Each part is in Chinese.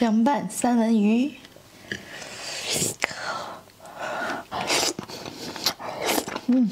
凉拌三文鱼。嗯，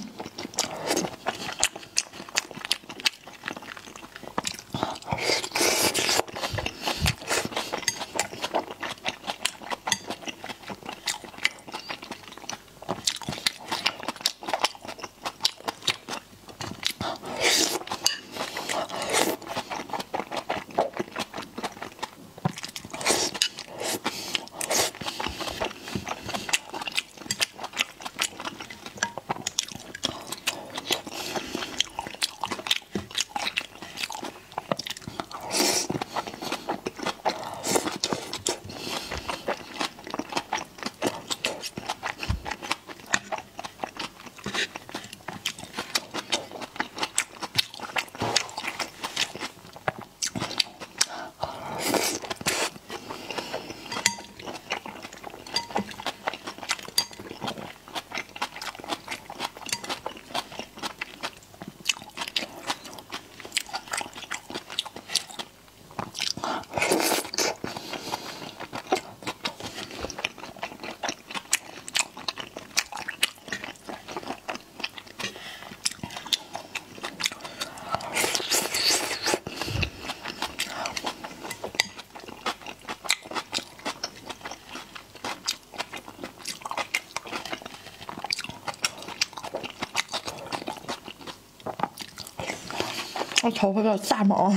我头发有点炸毛。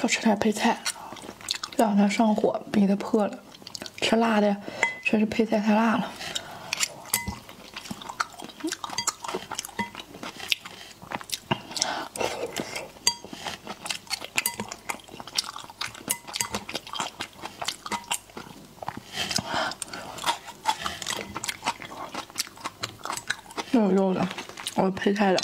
就吃点配菜，让它上火，逼它破了。吃辣的，这是配菜太辣了。 肉肉的，我配菜的。